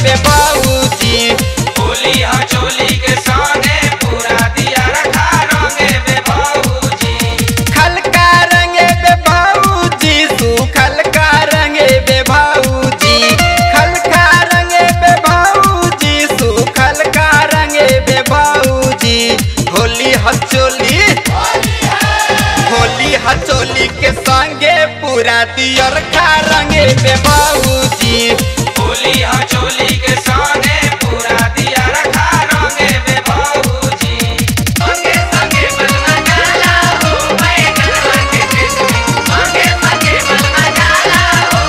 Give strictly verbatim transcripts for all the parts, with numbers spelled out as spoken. पे बाबूजी बोलिया चोली के संगे पूरा दिया रखा रंगे पे बाबूजी खलका रंगे पे बाबूजी सुखल का रंगे पे बाबूजी खलका रंगे पे बाबूजी सुखल का रंगे पे बाबूजी होली हचोली होली हचोली के संगे पूरा दिया रखा रंगे पे बाबूजी बोलिया चोली के संगे पूरा दिया रखा रंगे में बाबूजी संगे संगे मन मचाला हो मैं गनवा के दिल संगे संगे मन मचाला हो मैं गनवा के दिल मैं बनाए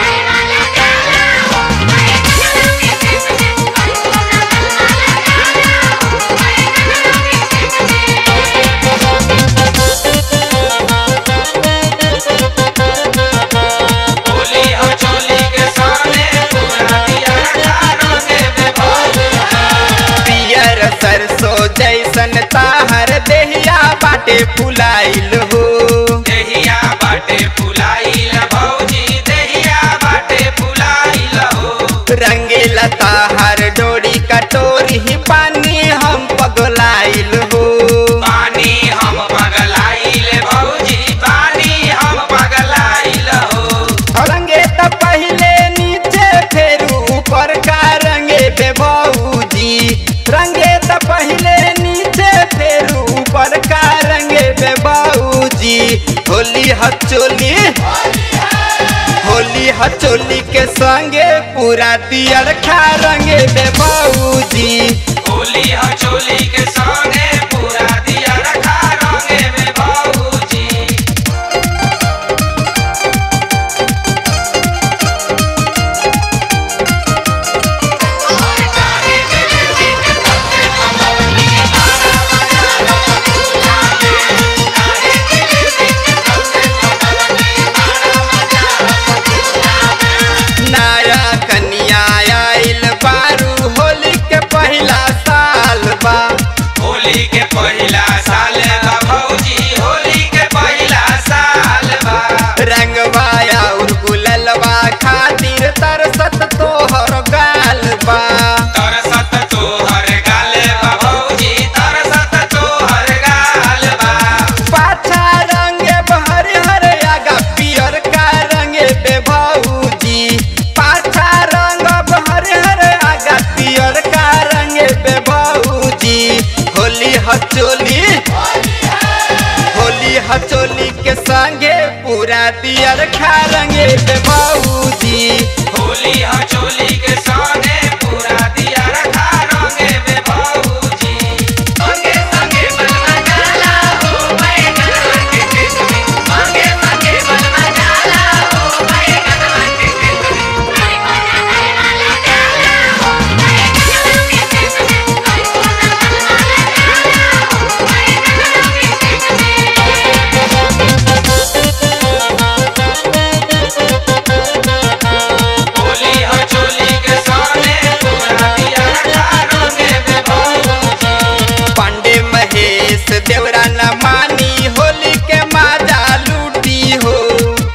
वाला काला हो मैं गनवा के दिल मैं बनाए वाला काला हो मैं गनवा के दिल जैसन ताहर देहिया बाटे फुलाइल हो देहिया बाटे फुलाइल भौजी देहिया बाटे फुलाइल हो रंगीला ताहर डोरी कटोरी ही पानी हम पगलाइल हो पानी हम पगलाइल भौजी पानी हम पगलाइल हो रंगे तो पहले नीचे फिर ऊपर का रंगे पे भौजी रंगे तो पहले बाबूजी होली हचोली होली हचोली के संगे पूरा दिया रखा रंगे बे बाबूजी होली हचोली के संगे पूरा दिया रखा रंगे बे बाबूजी होली के पहला साल बा भौजी होली के पहला साल बा रंगवा और गुललवा खातिर तरसत तोहर गाल बा तरसत तोहर गाल बा भौजी तरसत तोहर गाल बा पाछा रंगे बहरे हरे आगा पियर का रंगे पे भौजी पाछा रंग बहरे हरे आगा पियर का रंगे पे भौजी होली हचोली होली हचोली के संगे पूरा दिया रखा रंगे पे बाबूजी होली हचोली के संगे पूरा दिया रखा रंगे पे बाबूजी संगे संगे मन मचाला हो मैं गनवा के दिल में संगे संगे मन मचाला हो मैं गनवा के दिल में मैं बनाए वाला काला हो मैं गनवा के दिल में मैं बनाए वाला पांडे महेश देवरा न मानी होली के माजा लूटी हो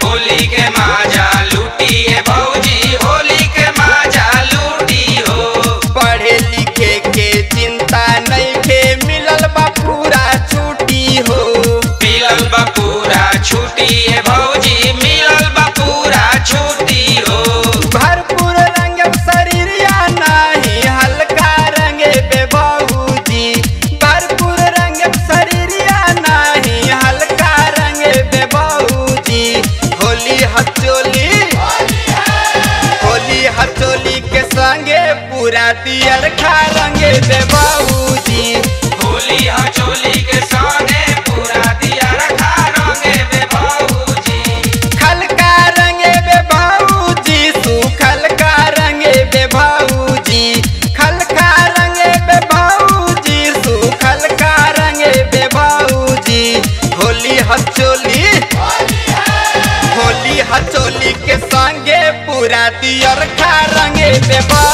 होली के माजा लूटी है भौजी होली के माजा लूटी हो पढ़े लिखे के चिंता नहीं के मिलल बा पूरा छुट्टी हो मिलल बा पूरा छुट्टी है भौजी मिलल बा पूरा छुट्टी हो भरपूर रंग शरीरिया नहीं हल्का रंगे पे बाबूजी भरपूर रंग शरीरिया नहीं हल्का रंगे पे बाबूजी होली हचोली होली हचोली के संगे पूरा दिया रखा रंगे पे बाबूजी होली हचोली के संगे पूरा दिया रखा रंगे पे बाबूजी खलका रंगे बे बाबूजी सुखल का रंगे बे बाबूजी खलका रंगे बे बाबूजी सुखल का रंगे बे बाबूजी होली हचोली होली हचोली के संगे पूरा दिया रखा रंगे पे।